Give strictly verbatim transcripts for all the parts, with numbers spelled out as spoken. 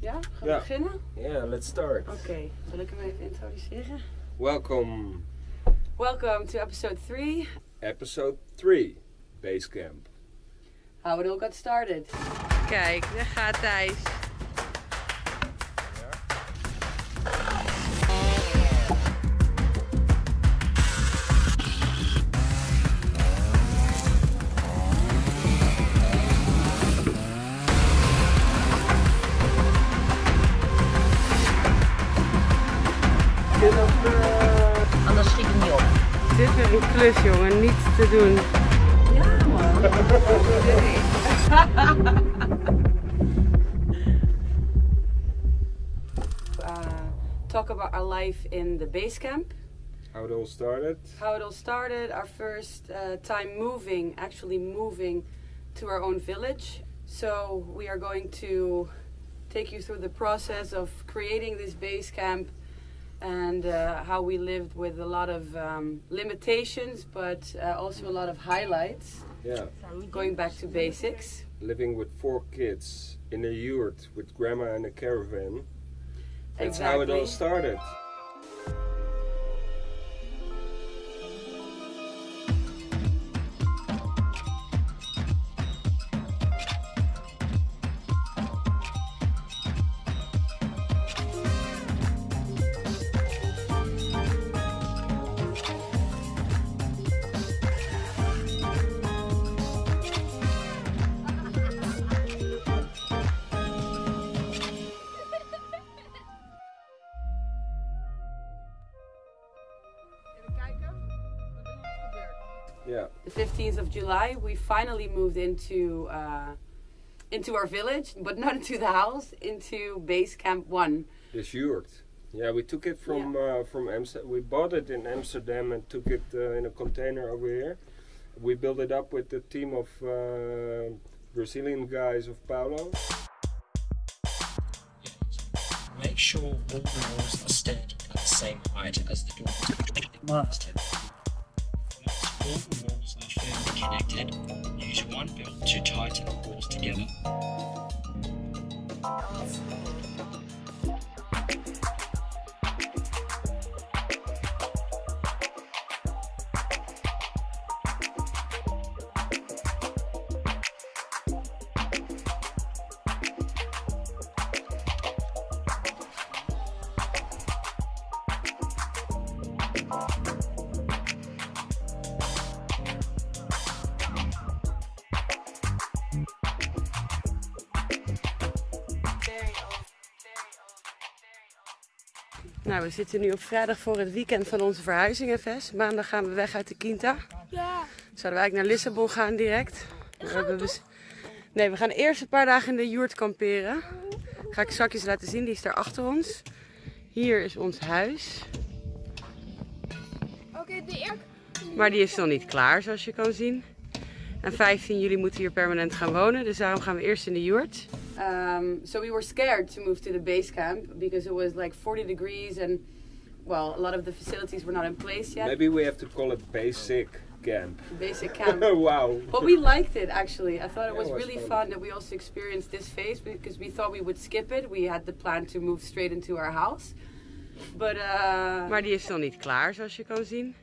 Ja, gaan we ja. beginnen? Ja, yeah, let's start. Oké, okay, wil ik hem even introduceren? Welcome. Welcome to episode three. Episode three, Basecamp. How it all got started. Kijk, daar gaat Thijs. Anders schiet het niet op. Dit is een klus, jongen, niets te doen. Ja, man. uh, talk about our life in the base camp. How it all started. How it all started. Our first uh, time moving, actually moving to our own village. So we are going to take you through the process of creating this base camp. And uh, how we lived with a lot of um, limitations, but uh, also a lot of highlights. Yeah. Going back to basics. Living with four kids in a yurt with grandma and a caravan. That's exactly how it all started. Yeah. The fifteenth of July, we finally moved into uh, into our village, but not into the house, into base camp one. This yurt. Yeah, we took it from yeah. uh, from Amsterdam. We bought it in Amsterdam and took it uh, in a container over here. We built it up with a team of uh, Brazilian guys of Paulo. Make sure all the walls are standing at the same height as the doors. All the walls are firmly connected. Use one belt to tighten the walls together. Nou, we zitten nu op vrijdag voor het weekend van onze verhuizingenfest. Maandag gaan we weg uit de Quinta. Ja. Zouden we eigenlijk naar Lissabon gaan direct. Dan gaan we we... Nee, we gaan eerst een paar dagen in de yurt kamperen. Ga ik zakjes laten zien, die is daar achter ons. Hier is ons huis. Maar die is nog niet klaar, zoals je kan zien. En vijftien juli moeten we hier permanent gaan wonen, dus daarom gaan we eerst in de yurt. Um, so we were scared to move to the base camp because it was like forty degrees and, well, a lot of the facilities were not in place yet. Maybe we have to call it basic camp. Basic camp. Wow. But we liked it, actually. I thought it was, yeah, it was really fun. fun that we also experienced this phase because we thought we would skip it. We had the plan to move straight into our house. But, uh, maar die is nog niet klaar, zoals je kan zien.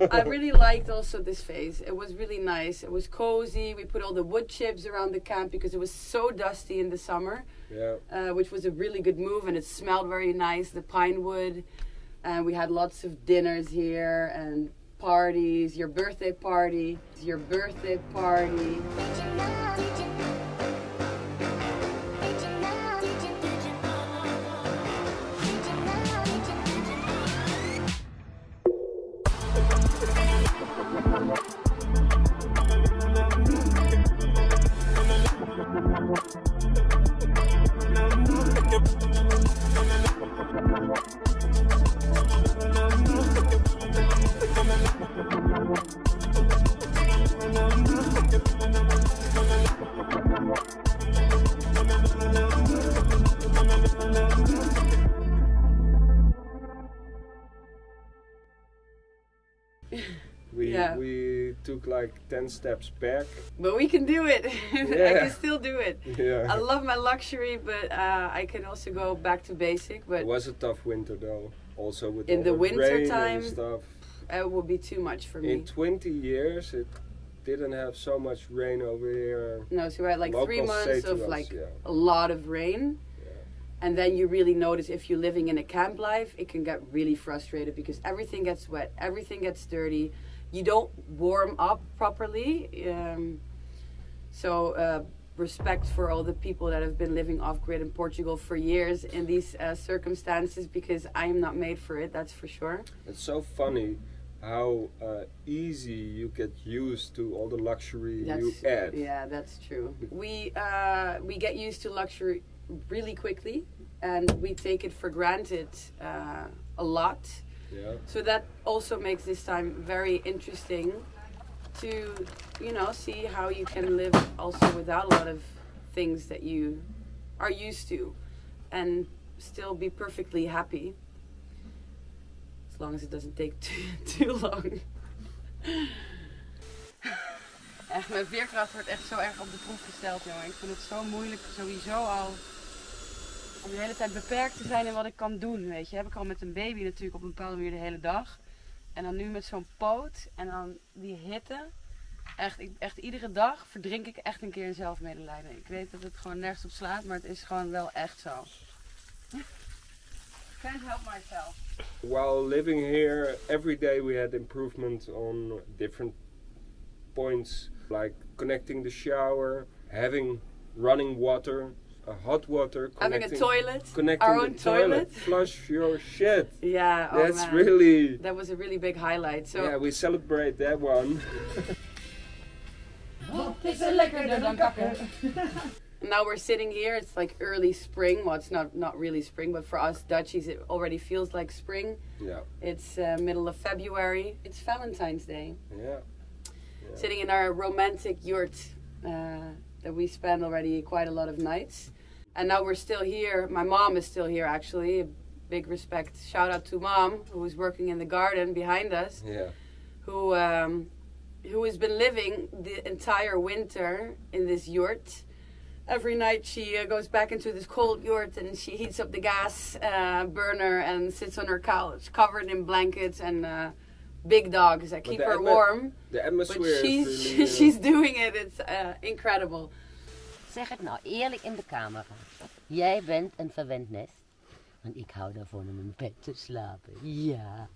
I really liked also this phase. It was really nice. It was cozy. We put all the wood chips around the camp because it was so dusty in the summer. Yeah. Uh, which was a really good move, and it smelled very nice, the pine wood. And we had lots of dinners here and parties. Your birthday party. Your birthday party. We yeah. we took like ten steps back. But we can do it. Yeah. I can still do it. Yeah. I love my luxury, but uh, I can also go back to basic. But it was a tough winter though. Also with in all the, the winter rain time and stuff, it will be too much for me. In twenty years, it didn't have so much rain over here. No, so we had like Locals three months of us, like yeah. a lot of rain. And then you really notice if you're living in a camp life, it can get really frustrated because everything gets wet, everything gets dirty. You don't warm up properly. Um, so uh, respect for all the people that have been living off-grid in Portugal for years in these uh, circumstances, because I am not made for it, that's for sure. It's so funny how uh, easy you get used to all the luxury that's, you add. Yeah, that's true. We, uh, we get used to luxury really quickly, and we take it for granted uh, a lot. Yeah. So that also makes this time very interesting to, you know, see how you can live also without a lot of things that you are used to and still be perfectly happy, as long as it doesn't take too, too long. Echt, mijn veerkracht wordt echt zo erg op de proef gesteld, jongen. Ik vind het zo moeilijk sowieso al om de hele tijd beperkt te zijn in wat ik kan doen, weet je. Heb ik al met een baby natuurlijk op een bepaalde manier de hele dag. En dan nu met zo'n poot en dan die hitte. Echt, ik, echt iedere dag verdrink ik echt een keer in zelfmedelijden. Ik weet dat het gewoon nergens op slaat, maar het is gewoon wel echt zo. Can't help myself. While living here, every day we had improvement on different points, like connecting the shower, having running water, uh, hot water, having a toilet, connecting our own toilet, toilet. Flush your shit. Yeah, oh that's man. really. That was a really big highlight. So yeah, we celebrate that one. Now we're sitting here. It's like early spring. Well, it's not not really spring, but for us Dutchies, it already feels like spring. Yeah. It's uh, middle of February. It's Valentine's Day. Yeah. Sitting in our romantic yurt uh, that we spent already quite a lot of nights. And now we're still here. My mom is still here, actually. A big respect. Shout out to Mom, who's working in the garden behind us. Yeah. Who, um, who has been living the entire winter in this yurt. Every night she uh, goes back into this cold yurt and she heats up the gas uh, burner and sits on her couch covered in blankets and uh, big dogs that keep her warm. De atmosphere but she's, is really, she's doing it, it's uh, incredible. Zeg het nou eerlijk in de camera. Jij bent een verwend nest. Want ik hou daarvan om in mijn bed te slapen. Ja.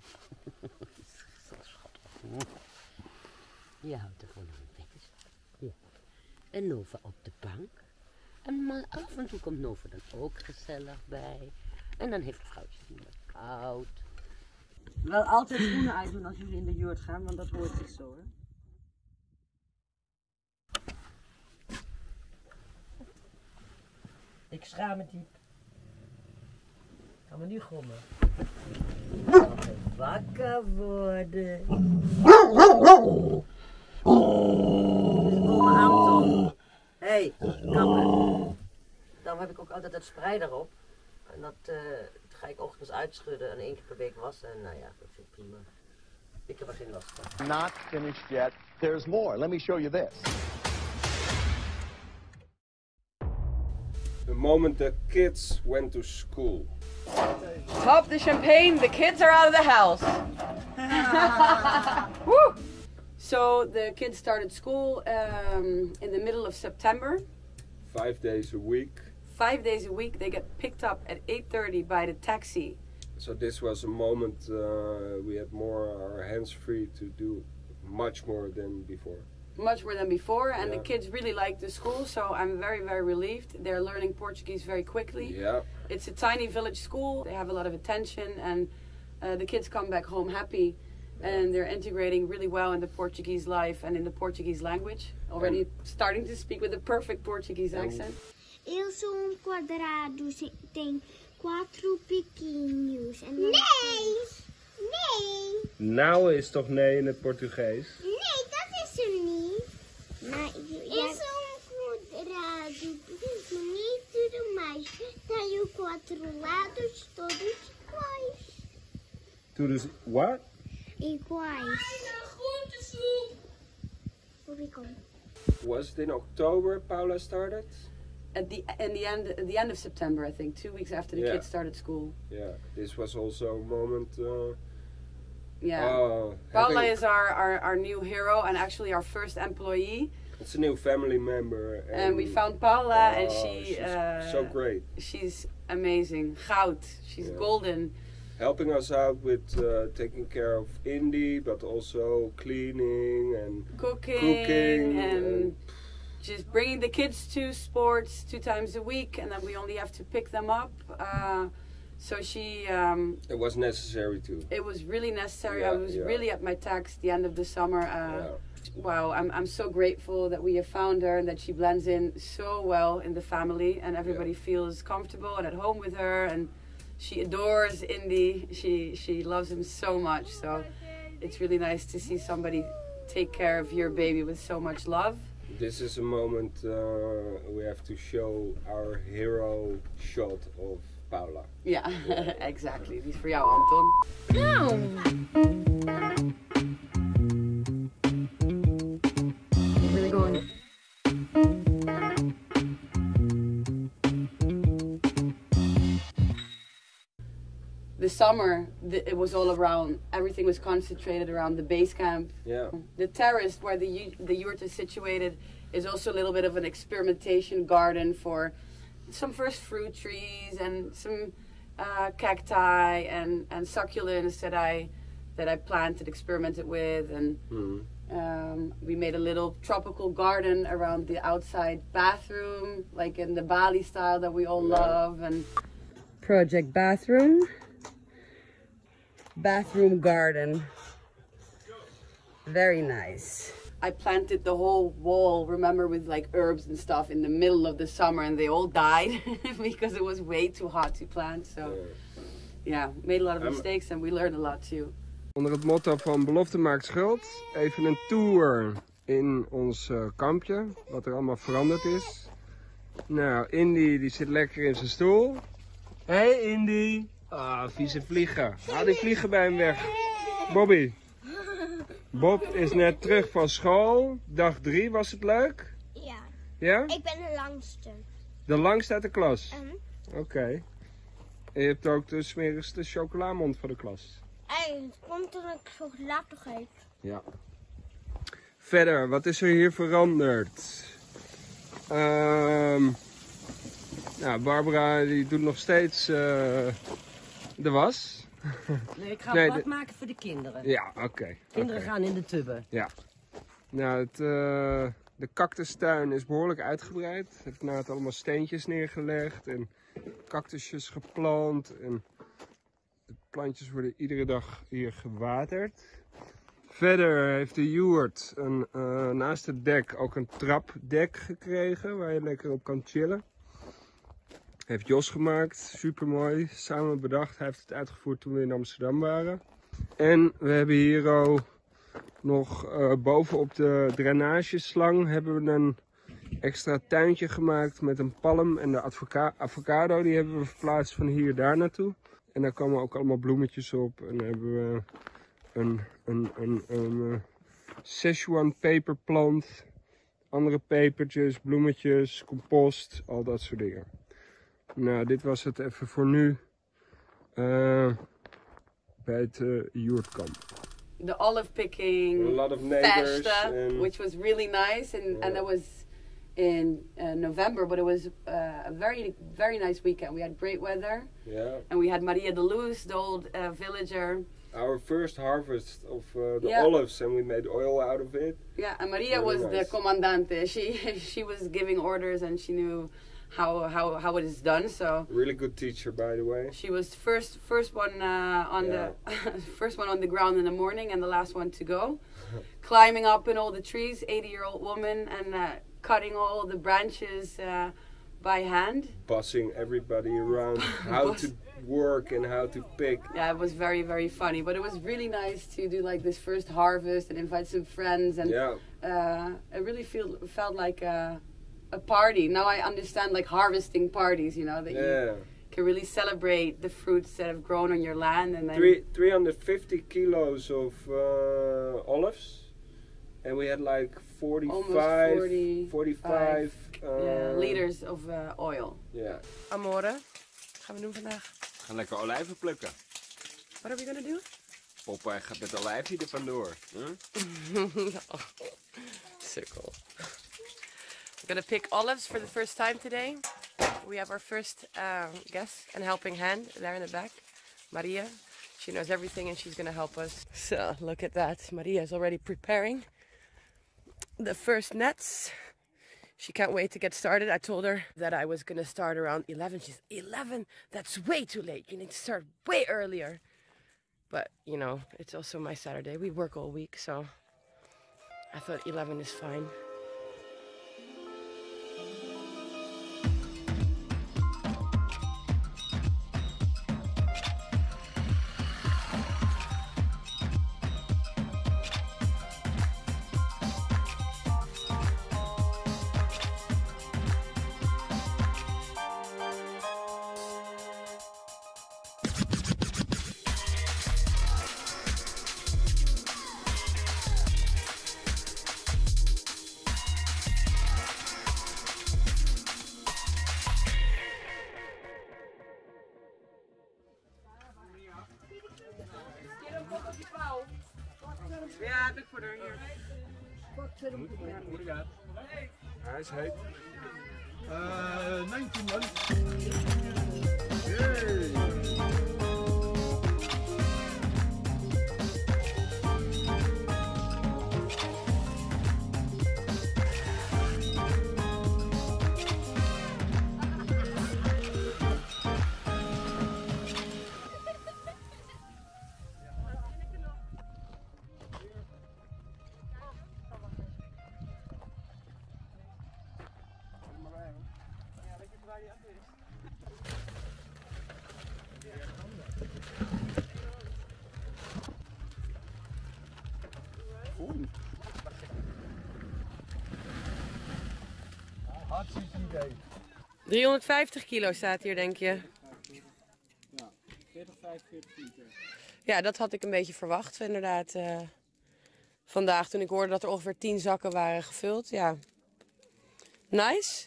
Zo schattig. Je houdt ervan om in mijn bed te slapen. Ja. En Nova op de bank. En maar af en toe komt Nova dan ook gezellig bij. En dan heeft het vrouwtje het koud. Wel altijd schoenen uitdoen als jullie in de yurt gaan, want dat hoort zich zo, hoor. Ik schaam me diep. Ik kan me nu grommen. Wakker worden. Dat is oma Anton. Hé, kappen. Daarom heb ik ook altijd het spreider op. En dat... Uh, ga ik ochtends uitschudden en één keer per week wassen en nou ja, dat vind ik prima. Ik heb er geen last van. Not finished yet. There's more. Let me show you this. The moment the kids went to school. Pop the champagne. The kids are out of the house. Woo! So the kids started school um, in the middle of September. Five days a week. Five days a week, they get picked up at eight thirty by the taxi. So this was a moment uh, we had more our hands free to do much more than before. Much more than before, and yeah. The kids really like the school, so I'm very, very relieved. They're learning Portuguese very quickly. Yeah. It's a tiny village school. They have a lot of attention, and uh, the kids come back home happy, yeah. And they're integrating really well in the Portuguese life and in the Portuguese language. Already and starting to speak with a perfect Portuguese accent. Eu sou um quadrado, tem quatro piquinhos. En nee! Nee! Nou is toch nee in het Portugees? Nee, dat is er niet. Maar, ja. Eu sou um quadrado pequenininho e tudo mais. Tenho quatro lados, todos iguais. Todos, what? Iguais. we go. Was it in October Paula started? At the in the end, at the end of September, I think, two weeks after the yeah. kids started school. Yeah, this was also a moment. Uh, yeah, uh, Paula is our, our our new hero and actually our first employee. It's a new family member. And, and we found Paula, oh, and she. She's uh, so great. She's amazing. Goud. She's yeah. golden. Helping us out with uh, taking care of Indy, but also cleaning and cooking, cooking and, and just bringing the kids to sports two times a week, and then we only have to pick them up. Uh, so she. Um, it was necessary too. It was really necessary. Yeah, I was yeah. really at my tax the end of the summer. Uh, yeah. Wow, I'm, I'm so grateful that we have found her and that she blends in so well in the family and everybody yeah. feels comfortable and at home with her, and she adores Indy. She, she loves him so much, so it's really nice to see somebody take care of your baby with so much love. This is a moment uh, we have to show our hero shot of Paula. Yeah, yeah. Exactly. This is for you, Anton. No! The summer, the, it was all around. Everything was concentrated around the base camp. Yeah. The terrace where the the yurt is situated is also a little bit of an experimentation garden for some first fruit trees and some uh, cacti and and succulents that I that I planted, experimented with, and mm. um, we made a little tropical garden around the outside bathroom, like in the Bali style that we all yeah. love. And project bathroom. Bathroom garden, very nice. I planted the whole wall, remember, with like herbs and stuff in the middle of the summer, and they all died because it was way too hot to plant. So yeah, made a lot of mistakes and we learned a lot too. Onder het motto van belofte maakt schuld, even een tour in ons uh, kampje, wat er allemaal veranderd is. Nou, Indy die zit lekker in zijn stoel. Hey Indy! Ah, vieze vliegen. Haal die vliegen bij hem weg. Bobby. Bob is net terug van school. Dag drie, was het leuk? Ja. Ja? Ik ben de langste. De langste uit de klas? Uh-huh. Oké. Okay. En je hebt ook de smerigste chocolamond van de klas. Hey, het komt omdat ik chocola toch eet. Ja. Verder, wat is er hier veranderd? Um, nou, Barbara die doet nog steeds... Uh, De was? Nee, ik ga nee, wat de... maken voor de kinderen. Ja, oké. Okay, kinderen okay. gaan in de tubben. Ja. Nou, het, uh, de cactustuin is behoorlijk uitgebreid. Heeft nou het allemaal steentjes neergelegd en cactusjes geplant. En de plantjes worden iedere dag hier gewaterd. Verder heeft de yurt een, uh, naast het dek ook een trapdek gekregen waar je lekker op kan chillen. Heeft Jos gemaakt, super mooi, samen bedacht. Hij heeft het uitgevoerd toen we in Amsterdam waren. En we hebben hier al nog uh, boven op de drainageslang hebben we een extra tuintje gemaakt met een palm en de advoca avocado. Die hebben we verplaatst van hier daar naartoe. En daar komen ook allemaal bloemetjes op. En dan hebben we een, een, een, een, een Szechuan peperplant, andere pepertjes, bloemetjes, compost, al dat soort dingen. Nou, dit was het even voor nu uh, bij het uh, yurtkamp. The olive picking, a lot of neighbors, and... which was really nice, and yeah. and that was in uh, November, but it was uh, a very very nice weekend. We had great weather, yeah, and we had Maria de Luz, the old uh, villager. Our first harvest of uh, the yeah. olives, and we made oil out of it. Yeah, and Maria very was nice. The comandante. She she was giving orders, and she knew. How, how how it is done. So really good teacher, by the way. She was first first one uh, on yeah. the first one on the ground in the morning and the last one to go, climbing up in all the trees, eighty year old woman, and uh, cutting all the branches uh, by hand, bossing everybody around how to work and how to pick. Yeah, it was very very funny, but it was really nice to do like this first harvest and invite some friends, and yeah. uh, I really feel felt like a a party. Now I understand like harvesting parties, you know, that yeah. you can really celebrate the fruits that have grown on your land. And then Three, three hundred fifty kilos of uh, olives, and we had like forty-five, forty-five uh, yeah, liters of uh, oil. Yeah. Amore, wat gaan we doen vandaag? We gaan lekker olijven plukken. What are we gonna do? Papa gaat met olijfje er vandoor. Huh? Oh, sukkel. We're gonna pick olives for the first time today. We have our first uh, guest and helping hand there in the back, Maria. She knows everything and she's gonna help us. So look at that, Maria's already preparing the first nets. She can't wait to get started. I told her that I was gonna start around eleven. She's eleven, that's way too late. You need to start way earlier. But you know, it's also my Saturday. We work all week, so I thought eleven is fine. Ja, heb ik voor haar hier. Hoe gaat het? Hij is heet. Uh, negentien man. Yay! driehonderdvijftig kilo staat hier, denk je? Ja, veertig, vijfenveertig kilo. Ja, dat had ik een beetje verwacht, inderdaad. Uh, vandaag, toen ik hoorde dat er ongeveer tien zakken waren gevuld, ja. Nice.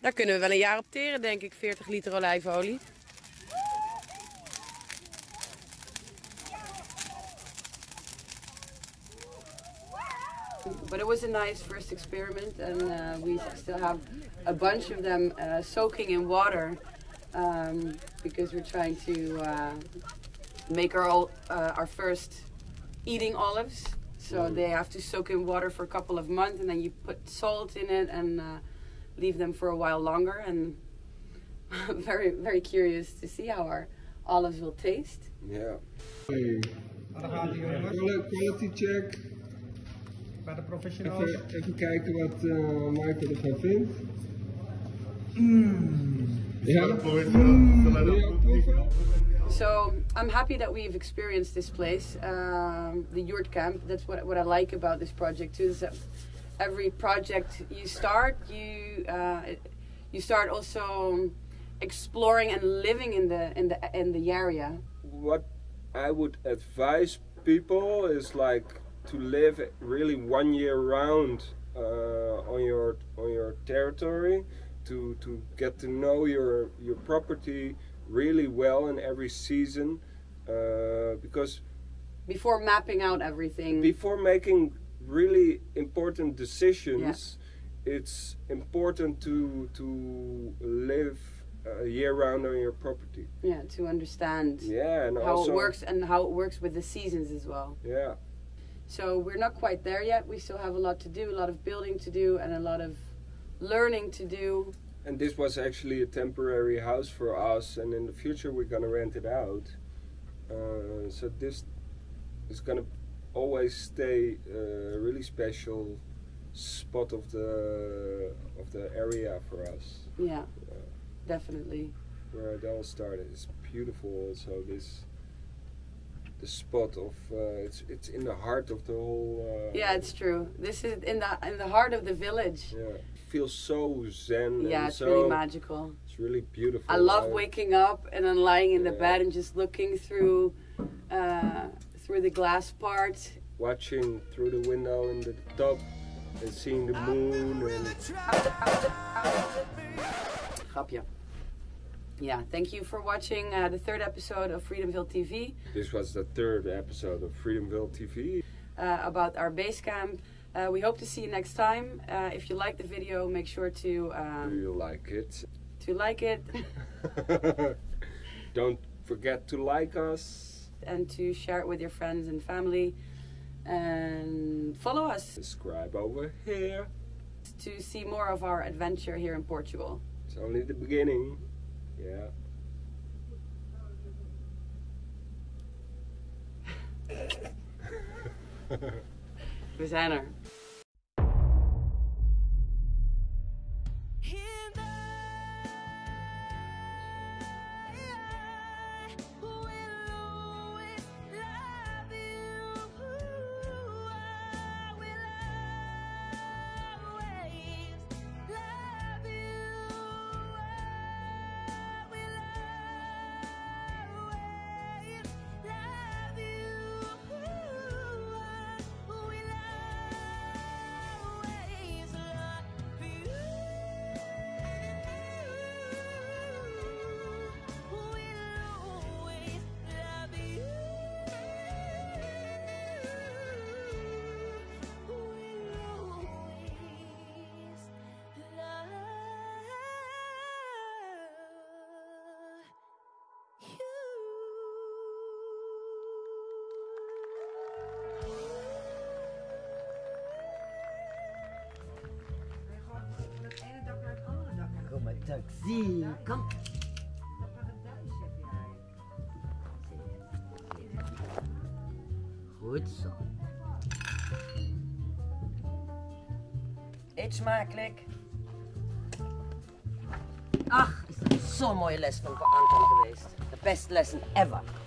Daar kunnen we wel een jaar op teren, denk ik. veertig liter olijfolie. But it was a nice first experiment, and uh, we still have a bunch of them uh, soaking in water um, because we're trying to uh, make our uh, our first eating olives. So they have to soak in water for a couple of months, and then you put salt in it and uh, leave them for a while longer. And I'm very, very curious to see how our olives will taste. Yeah. Hey. Quality check. Bij de professionals. Even, even kijken wat uh, Michael ervan vindt. Mm. Ja. Mm. So I'm happy that we've experienced this place, um, the yurt camp. That's what what I like about this project too. Is that every project you start, you uh, you start also exploring and living in the in the in the area. What I would advise people is like, to live really one year round uh, on your on your territory, to to get to know your your property really well in every season, uh, because before mapping out everything, before making really important decisions, yeah, it's important to to live uh, year round on your property. Yeah, to understand. Yeah, and how also, it works and how it works with the seasons as well. Yeah. So we're not quite there yet. We still have a lot to do, a lot of building to do and a lot of learning to do. And this was actually a temporary house for us, and in the future we're going to rent it out. Uh, so this is going to always stay a really special spot of the of the area for us. Yeah, uh, definitely. Where it all started. It's beautiful also, this spot of uh, it's it's in the heart of the whole uh, yeah, it's true. This is in the in the heart of the village. Yeah, it feels so zen. Yeah, and it's so really magical. It's really beautiful. I love right? waking up and then lying in yeah. the bed and just looking through uh, through the glass part, watching through the window in the top and seeing the moon and grapje. Yeah, thank you for watching uh, the third episode of Freedomville T V. This was the third episode of Freedomville T V. Uh, about our base camp. Uh, we hope to see you next time. Uh, if you like the video, make sure to... Um, Do you like it? To like it. Don't forget to like us. And to share it with your friends and family. And follow us. Subscribe over here. To see more of our adventure here in Portugal. It's only the beginning. Yeah. We zijn er. Taxi, kom. Wat paradijs heb jij. Goed zo. Eet smakelijk. Ach, is dat zo'n mooie les van Anton geweest. The best lesson ever.